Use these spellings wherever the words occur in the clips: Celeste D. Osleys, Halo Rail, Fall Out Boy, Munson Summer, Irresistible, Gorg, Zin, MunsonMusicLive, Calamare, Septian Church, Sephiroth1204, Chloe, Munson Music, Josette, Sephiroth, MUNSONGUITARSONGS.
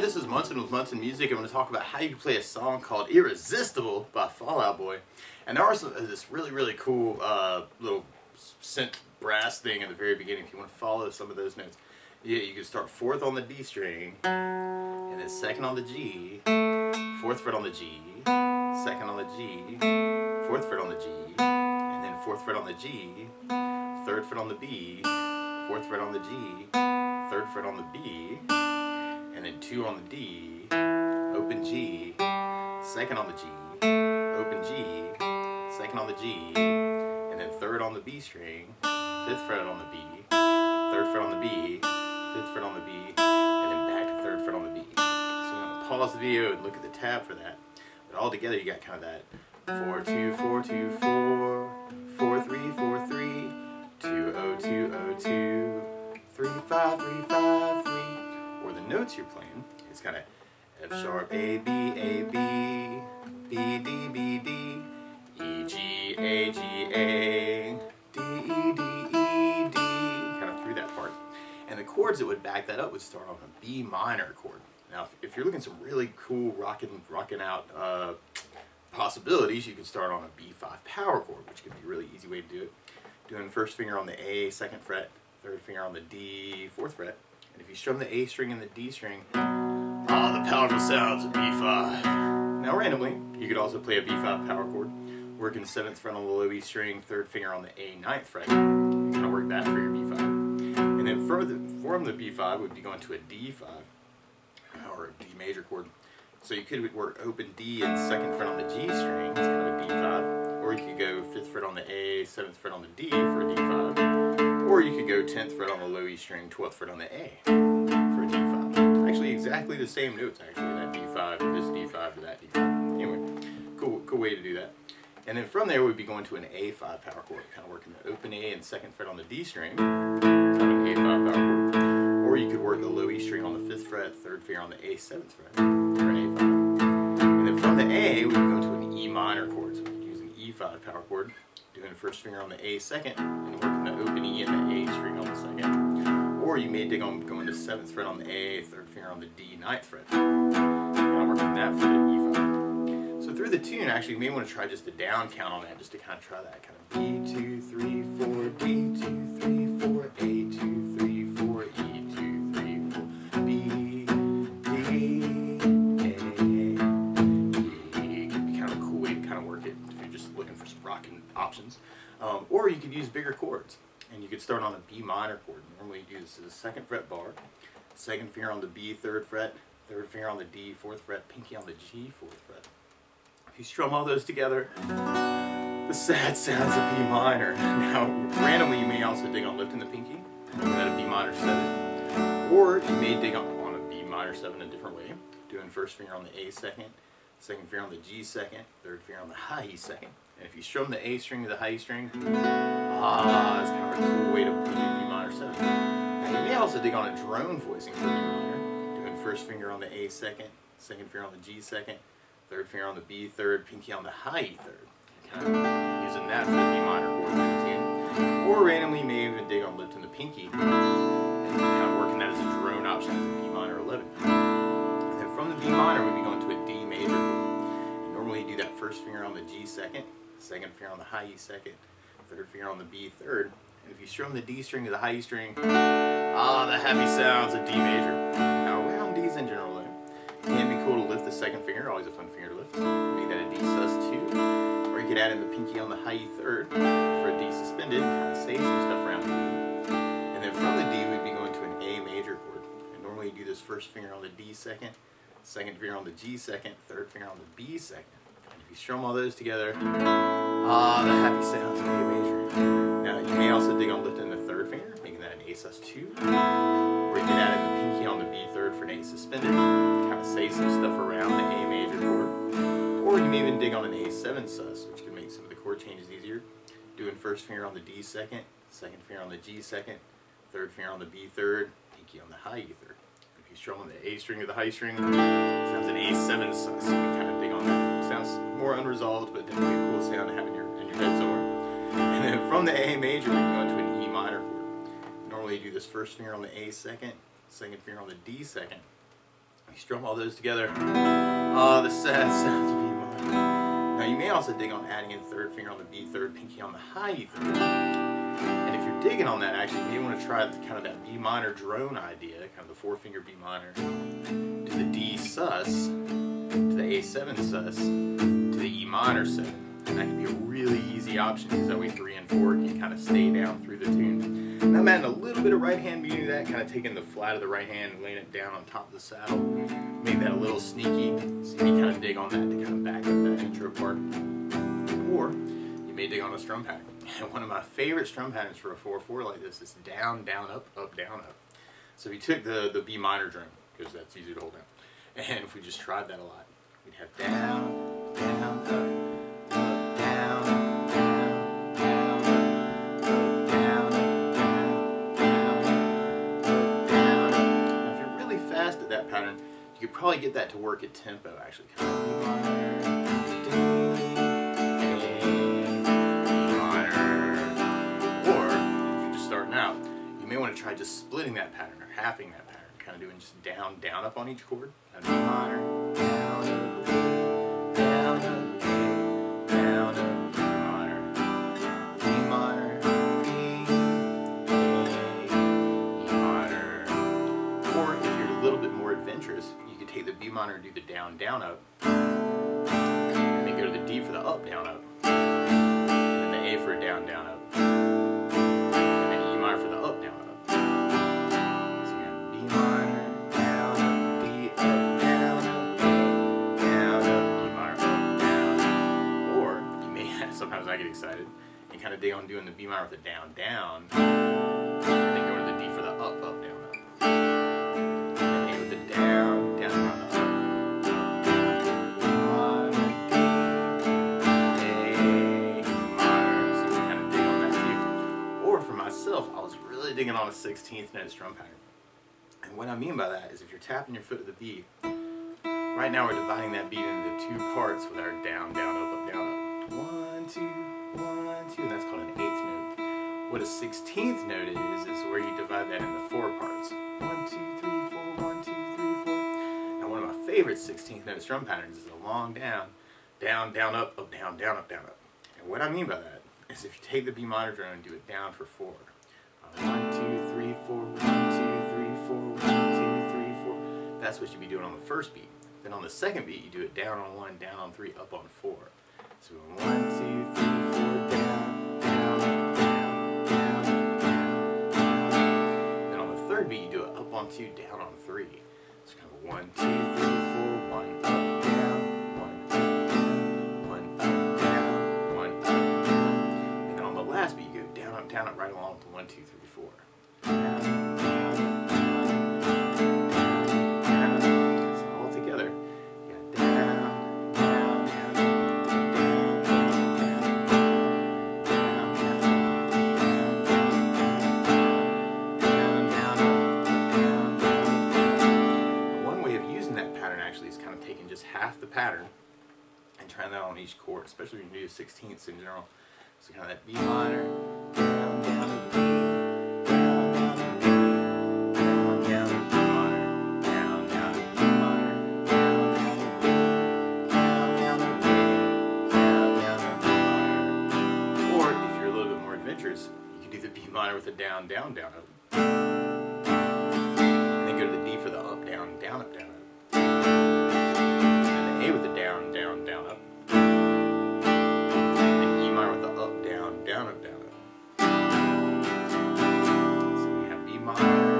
This is Munson with Munson Music. I'm going to talk about how you can play a song called Irresistible by Fall Out Boy. And there are this really cool little synth brass thing at the very beginning. If you want to follow some of those notes, yeah, you can start 4th on the D string, and then 2nd on the G, 4th fret on the G, 2nd on the G, 4th fret on the G, and then 4th fret on the G, 3rd fret on the B, 4th fret on the G, 3rd fret on the B, and then 2 on the D, open G, 2nd on the G, open G, 2nd on the G, and then 3rd on the B string, 5th fret on the B, 3rd fret on the B, 5th fret on the B, and then back to 3rd fret on the B. So I'm going to pause the video and look at the tab for that. But all together you got kind of that 4-2-4-2-4, 4-3-4-3, 2-0-2-0-2, 3-5-3-5-3. Or the notes you're playing, it's kind of F sharp, A, B, B, D, E, G, A, D, E, D, E, D, kind of through that part. And the chords that would back that up would start on a B minor chord. Now, if you're looking at some really cool rocking out possibilities, you can start on a B5 power chord, which could be a really easy way to do it. Doing first finger on the A, 2nd fret, 3rd finger on the D, 4th fret. And if you strum the A string and the D string, the powerful sounds of B5. Now randomly, you could also play a B5 power chord, working 7th fret on the low E string, 3rd finger on the A 9th fret, and kind of work that for your B5. And then further from the B5 would be going to a D5, or a D major chord. So you could work open D and 2nd fret on the G string, it's kind of a D5, or you could go 5th fret on the A, 7th fret on the D for a D5. Or you could go 10th fret on the low E string, 12th fret on the A for a D5. Actually, exactly the same notes, actually, that D5 to this D5 to that D5. Anyway, cool way to do that. And then from there, we'd be going to an A5 power chord, kind of working the open A and 2nd fret on the D string, kind of an A5 power chord. Or you could work the low E string on the 5th fret, 3rd finger on the A 7th fret for an A5. And then from the A, we'd go to an E minor chord, so we'd use an E5 power chord. Doing the first finger on the A 2nd, and working the open E and the A string on the 2nd. Or you may dig on going to 7th fret on the A, 3rd finger on the D, 9th fret. And I'm working that for the E5. So through the tune, actually, you may want to try just the down count on that, just to kind of try that kind of D2, 3, 4, D2, 3, 4, A2, 3, 4, E2, 3, 4, B, A, E. It could be kind of a cool way to kind of work it if you're just looking for some rocking options. Or you could use bigger chords, and you could start on a B minor chord. Normally you do this as a 2nd fret bar, 2nd finger on the B, 3rd fret, 3rd finger on the D, 4th fret, pinky on the G, 4th fret. If you strum all those together, the sad sounds of B minor. Now, randomly you may also dig on lifting the pinky, at a B minor 7, or you may dig on a B minor 7 a different way, doing 1st finger on the A 2nd, 2nd finger on the G 2nd, 3rd finger on the high E 2nd. And if you strum the A string to the high E string, it's kind of a cool way to do B minor 7. Now you may also dig on a drone voicing for B minor, doing 1st finger on the A 2nd, 2nd finger on the G 2nd, 3rd finger on the B 3rd, pinky on the high E 3rd. Kind of using that for the B minor chord in the tune. Or randomly you may even dig on lifting the pinky, and kind of working that as a drone option as a B minor 11. And then from the B minor we'd be going to a D major chord. And normally you do that 1st finger on the G 2nd, 2nd finger on the high E 2nd, 3rd finger on the B 3rd, If you strum the D string to the high E string, the happy sounds of D major. Now round D's in general can be cool to lift the second finger, always a fun finger to lift. Make that a D sus2, or you could add in the pinky on the high E third for a D suspended, kind of save some stuff around the D. And then from the D we'd be going to an A major chord. And normally you do this first finger on the D second, second finger on the G second, third finger on the B second. And if you strum all those together, the happy sounds of A major. Now you may also dig on lifting the third finger, making that an A sus2, or you can add in the pinky on the B third for an A suspended, kind of say some stuff around the A major chord. Or you may even dig on an A7 sus, which can make some of the chord changes easier. Doing first finger on the D second, second finger on the G second, third finger on the B third, pinky on the high E third. Strum on the A string or the high string, sounds an A7 sus. You can kind of dig on that. Sounds more unresolved, but definitely a cool sound to have in your head somewhere. And then from the A major, we can go into an E minor chord. Normally, you do this first finger on the A second, second finger on the D second. You strum all those together. The sad sounds of E minor. Now, you may also dig on adding in third finger on the B third, pinky on the high E third. And if you're digging on that, actually, you may want to try kind of that B minor drone idea, kind of the four-finger B minor, to the D sus, to the A7 sus, to the E minor 7. And that can be a really easy option, because that way 3 and 4 can kind of stay down through the tune. And I'm adding a little bit of right-hand beauty to that, kind of taking the flat of the right hand and laying it down on top of the saddle. Make that a little sneaky, so you kind of dig on that to kind of back up that intro part. Or you may dig on a strum pattern. And one of my favorite strum patterns for a 4-4 like this is down, down, up, up, down, up. So if you took the B minor drum, because that's easier to hold down, and if we just tried that a lot, we'd have down, down, up, down, down, down, up, down, down, down, down. Now if you're really fast at that pattern, you could probably get that to work at tempo, actually. Kind of want to try just splitting that pattern or halving that pattern, kind of doing just down, down, up on each chord. Kind of B minor, down, up, B, down, up, B, down, up, B minor, B minor, B, E minor. Or if you're a little bit more adventurous, you could take the B minor and do the down, down, up, and then go to the D for the up, down, up, and the A for a down, down, up, and then E minor for the up, down, up. I get excited and kind of dig on doing the B minor with a down, down, and then go to the D for the up, up, down, up, and then A with the down, down, down, up, A minor. So you can kind of dig on that too. Or for myself, I was really digging on a 16th note strum pattern, and what I mean by that is if you're tapping your foot to the B, right now we're dividing that beat into two parts with our down, down, up, up, down, up. One, two, and that's called an 8th note. What a 16th note is where you divide that into four parts. 1, 2, 3, 4, 1, 2, 3, 4. Now one of my favorite 16th note strum patterns is a long down, down, down, up, down, down, up, down, up. And what I mean by that is if you take the B minor drone and do it down for 4. 1, 2, 3, 4, 1, 2, 3, 4, 1, 2, 3, 4. That's what you'd be doing on the first beat. Then on the second beat, you do it down on 1, down on 3, up on 4. So 1, 2, 3, 4, down, down, down, down, down, down. Then on the third beat, you do it up on 2, down on 3. So kind of 1, 2, 3, 4, 1, up, down, 1, up, down, 1, up, down, 1, up, down. And then on the last beat, you go down, up, right along to 1, 2, 3, 4. Down, down, down, down, down. So all together, you got down. Half the pattern and trying that on each chord, especially when you do 16ths in general. So kind of that B minor, down, down, B, down, down, B minor, down, down, B minor, down, down, B, down, down, B, down, down, B minor. Or if you're a little bit more adventurous, you can do the B minor with a down, down, down, up. And then go to the D for the up, down, down, up, down, up. And the A with the down, down, down, up. And E minor with the up, down, down, up, down, up. So we have B minor.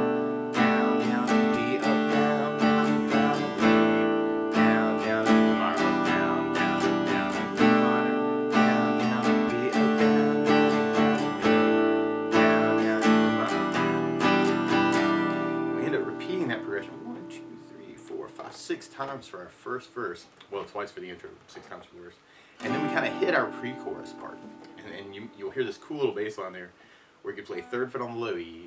Six times for our first verse, well, twice for the intro, six times for the verse, and then we kind of hit our pre-chorus part, and you'll hear this cool little bass line there, where you can play third fret on the low E,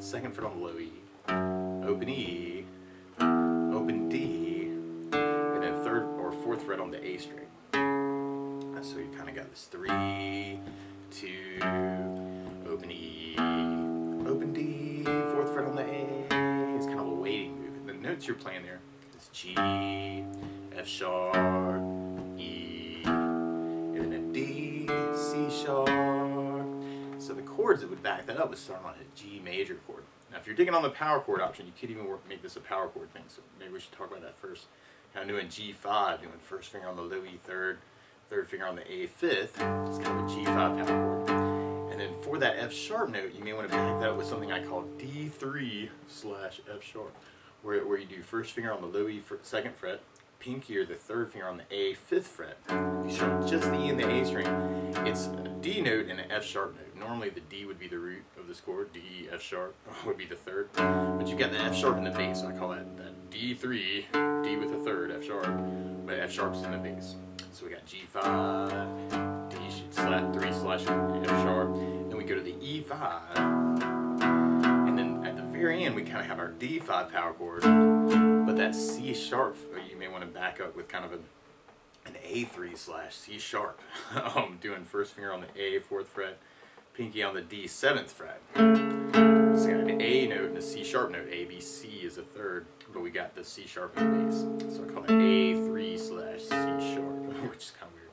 second fret on the low E, open E, open D, and then third or fourth fret on the A string. So you kind of got this 3, 2, open E, open D, fourth fret on the A. It's kind of a waiting move, and the notes you're playing there. G, F sharp, E, and then a D, C sharp. So the chords that would back that up would start on a G major chord. Now if you're digging on the power chord option, you could even make this a power chord thing, so maybe we should talk about that first. Now I'm doing G5, doing first finger on the low E third, third finger on the A fifth, it's kind of a G5 power chord. And then for that F sharp note, you may want to back that up with something I call D3/F sharp. Where you do first finger on the low E, second fret, pinky or the third finger on the A, fifth fret. If you start with just the E and the A string, it's a D note and an F sharp note. Normally the D would be the root of this chord, D, E, F sharp would be the third. But you've got the F sharp in the bass, so I call that, D3, D with a third, F sharp, but F sharp's in the bass. So we got G5, D3/F sharp, then we go to the E5, very end we kind of have our D5 power chord, but that C sharp you may want to back up with kind of an A3/C sharp, doing first finger on the A fourth fret, pinky on the D seventh fret. It's got an A note and a C sharp note. A B C is a third, but we got the C sharp in the bass, so I call it A3/C sharp, which is kind of weird.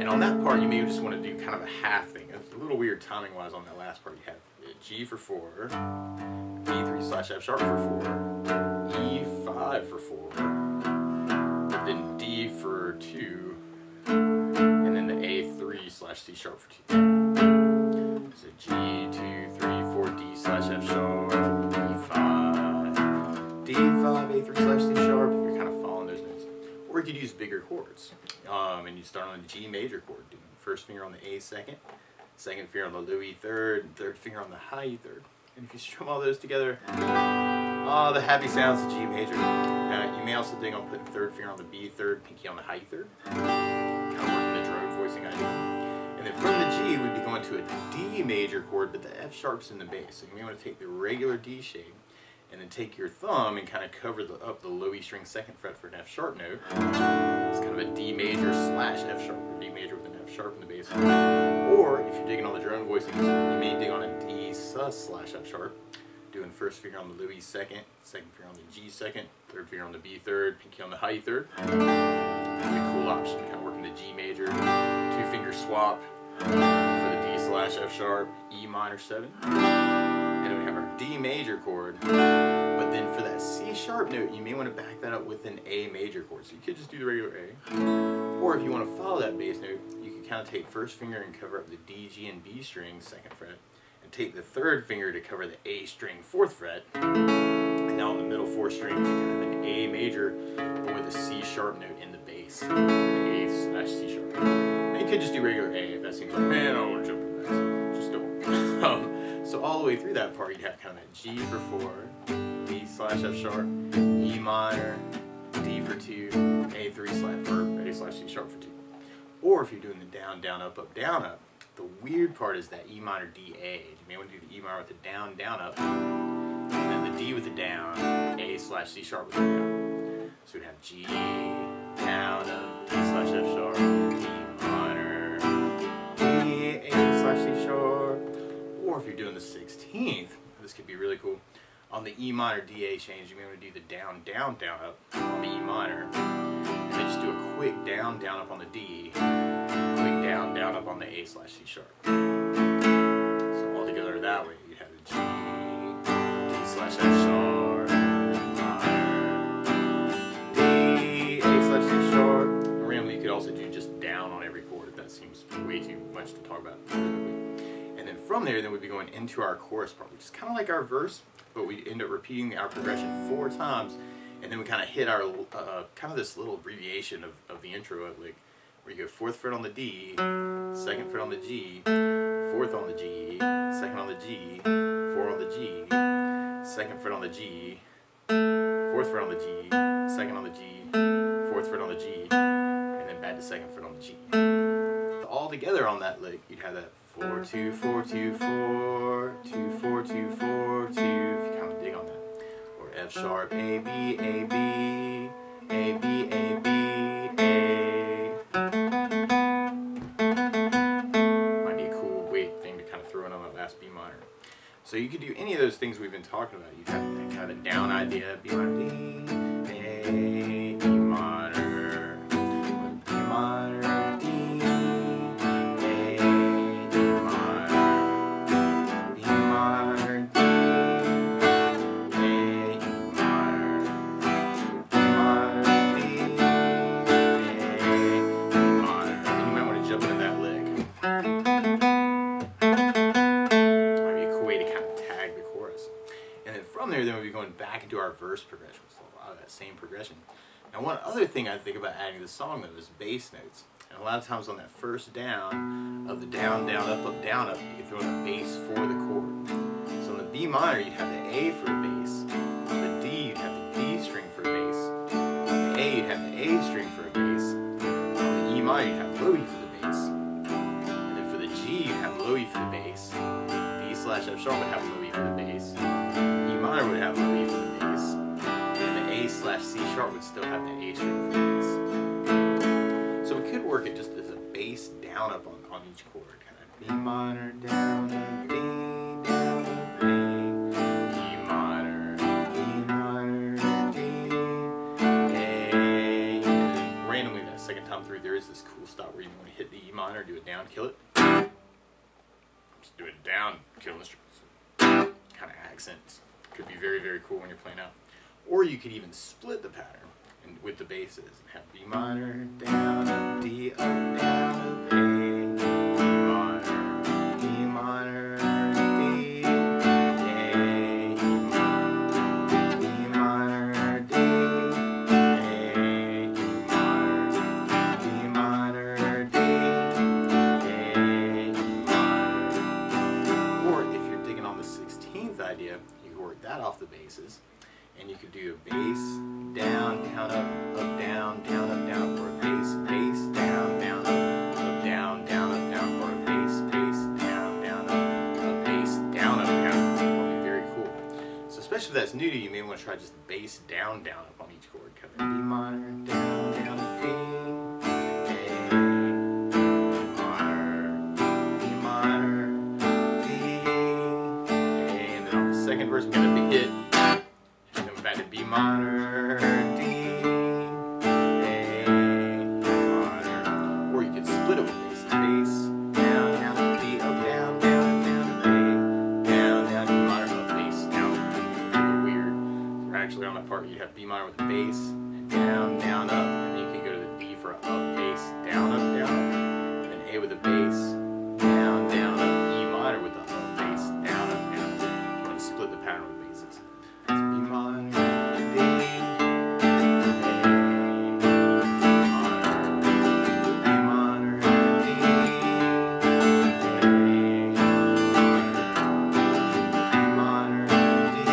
And on that part you may just want to do kind of a half thing. It's a little weird timing wise on that last part. You have G for 4, D3/F sharp for 4, E5 for 4, but then D for 2, and then the A3/C sharp for 2. So G 2, 3, 4, D/F sharp, E5, D5, A3/C sharp. If you're kind of following those notes, or you could use bigger chords, and you start on a G major chord, doing first finger on the A second. Second finger on the low E third, third finger on the high E third. And if you strum all those together, the happy sounds of G major. You may also think I'll put third finger on the B third, pinky on the high E third. Kind of working the drone voicing idea. And then from the G, we'd be going to a D major chord, but the F sharp's in the bass. So you may want to take the regular D shape, and then take your thumb and kind of cover up the low E string second fret for an F sharp note. It's kind of a D major/F sharp, or D major with an F sharp in the bass. Or if you're digging on the drone voicings, you may dig on a D sus/F sharp, doing first finger on the low E second, second finger on the G second, third finger on the B third, pinky on the high E third. A cool option, kind of working the G major, two finger swap for the D/F sharp, E minor seven. And we have our D major chord, but then for that C sharp note, you may want to back that up with an A major chord. So you could just do the regular A, or if you want to follow that bass note, you can kind of take first finger and cover up the D, G, and B strings, second fret, and take the third finger to cover the A string, fourth fret. And now on the middle four strings, you can have an A major or with a C sharp note in the bass, an A/C sharp. And you could just do regular A if that seems like, man, I don't want to jump in that. Just don't. So all the way through that part, you have kind of that G for 4, D/F sharp, E minor, D for 2, A/C sharp for 2. Or if you're doing the down, down, up, down, up, the weird part is that E minor, D, A. You may want to do the E minor with the down, down, up, and then the D with the down, A/C sharp with the down. So we'd have G, down, up, D/F sharp, E minor, D, A/C sharp. Or if you're doing the 16th, this could be really cool. On the E minor D A change, you may want to do the down, down, down, up on the E minor, and then just do a quick down, down, up on the D, quick down, down, up on the A/C sharp. So that way. You had a G, D/F sharp, minor, D, A/F sharp. And randomly you could also do just down on every chord if that seems way too much to talk about. And then from there, then we'd be going into our chorus part, which is kind of like our verse, but we end up repeating our progression 4 times, and then we kind of hit our kind of this little abbreviation of the intro, like where you go 4th fret on the D, 2nd fret on the G, 4th on the G, 2nd on the G, 4 on the G, 2nd fret on the G, 4th fret on the G, 2nd on the G, 4th fret on the G, and then back to 2nd fret on the G. So all together on that lick, you'd have that 4 2 4 2 4 2 4 2 4 2. If you kind of dig on that, or F sharp, A B A B A B A B. So you could do any of those things we've been talking about. You have kind of a down idea, B minor, D, A, E minor, D, A, E minor, D, A, E minor, D, A, E minor. And you might want to jump into that lick. There, then we'll be going back into our verse progression, so a lot of that same progression. Now, one other thing I think about adding to the song though is bass notes, and a lot of times on that first down of the down, up, you can throw in a bass for the chord. So on the B minor, you'd have the A for a bass, on the D, you'd have the D string for a bass, on the A, you'd have the A string for a bass, on the E minor, you'd have low E for the bass, and then for the G, you'd have low E for the bass, D/F sharp would have low E for the bass. Minor would have low E for the bass, and the A/C sharp would still have the A string for the bass. So we could work it just as a bass down up on each chord, kind of B minor down to B, down to B, E minor, D, A. And then randomly that second time through, there is this cool stop where you want to hit the E minor, do it down, kill it. Just do it down, kill the strings. Kind of accents. Could be very, very cool when you're playing out. Or you could even split the pattern and with the basses and have B minor, down, up, D, up, down, up, A, B minor, D, A, B minor, D, A, B minor, D, A. Or if you're digging on the 16th idea, that off the basses, and you could do a bass down up down for a bass down up down for a bass down up bass down up down. Would be very cool. So especially if that's new to you, you may want to try just bass down up on each chord, covering B minor down to B. Verse, we got a big hit, and then we're back to B minor, D, A, minor, or you can split it with bass, down, D, up, down, A, down, D minor, up, bass, down, weird. We're actually on that part, you have B minor with a bass, down, up, and then you can go to the D for a up, bass, down, up, and then A with a bass, down, up, E minor with a up, bass, down, up. The pattern of bases. It's B minor, D, A minor, D, A minor, D, A.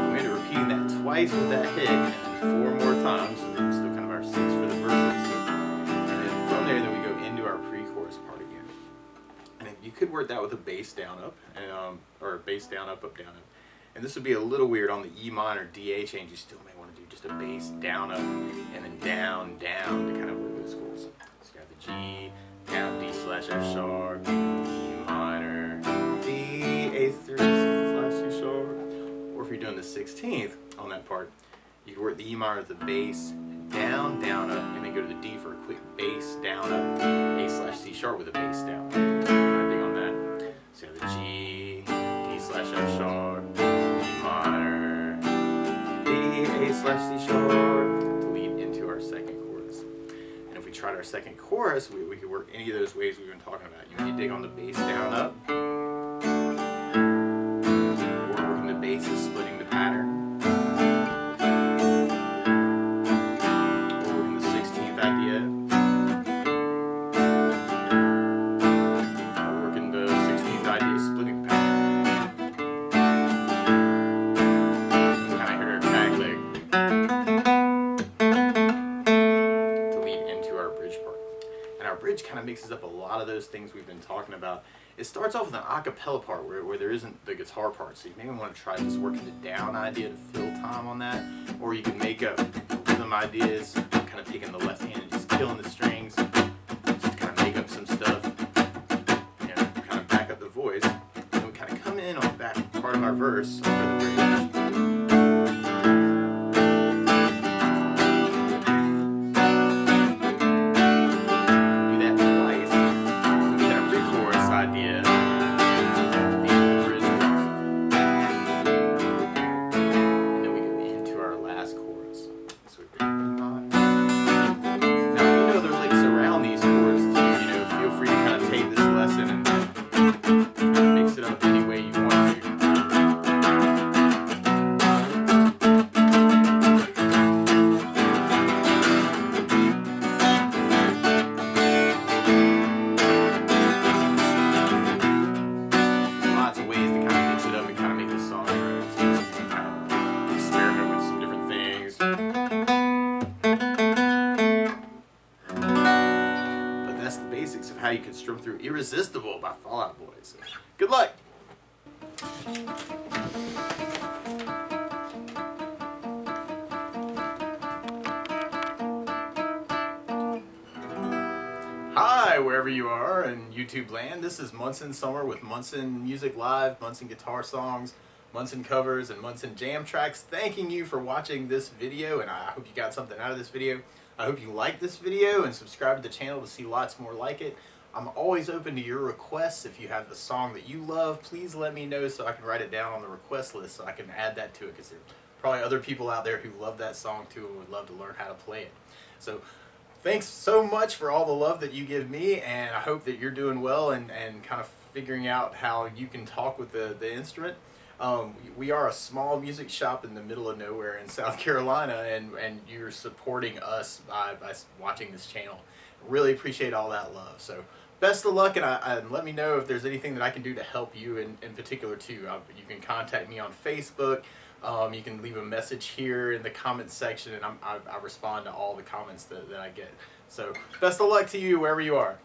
We made it repeating that twice with that hit, and 4 more times. So that's still kind of our 6 for the verses. And then from there, then we go into our pre-chorus part again. You could work that with a bass down up, and, or bass down up, and this would be a little weird on the E minor DA change. You still may want to do just a bass down up, and then down to kind of work those chords. So you have the G, down D/F sharp, E minor, D, A3/C sharp. Or if you're doing the 16th on that part, you could work the E minor with the bass down up, and then go to the D for a quick bass down up, A/C sharp. sharp with a bass down. Kind of big on that. So you have the G, D/F#, E minor, D, A/C#, to lead into our second chorus. And if we tried our second chorus, we could work any of those ways we've been talking about. You know, you dig on the bass down up, or working the bass is splitting the pattern. Mixes up a lot of those things we've been talking about. It starts off with an acapella part where there isn't the guitar part, so you may want to try just working the down idea to fill time on that, or you can make up rhythm ideas, kind of taking the left hand and just killing the strings, just kind of make up some stuff, you know, kind of back up the voice, and we kind of come in on the back part of our verse, or the bridge. Through Irresistible by Fall Out Boy. Good luck! Hi, wherever you are in YouTube land, this is Munson Summer with Munson Music Live, Munson Guitar Songs, Munson Covers, and Munson Jam Tracks. Thanking you for watching this video, and I hope you got something out of this video. I hope you like this video and subscribe to the channel to see lots more like it. I'm always open to your requests. If you have a song that you love, please let me know so I can write it down on the request list so I can add that to it, because there's probably other people out there who love that song too and would love to learn how to play it. So thanks so much for all the love that you give me, and I hope that you're doing well and kind of figuring out how you can talk with the instrument. We are a small music shop in the middle of nowhere in South Carolina, and you're supporting us by watching this channel. Really appreciate all that love. So best of luck, and let me know if there's anything that I can do to help you in particular too. You can contact me on Facebook. You can leave a message here in the comments section, and I respond to all the comments that I get. So best of luck to you wherever you are.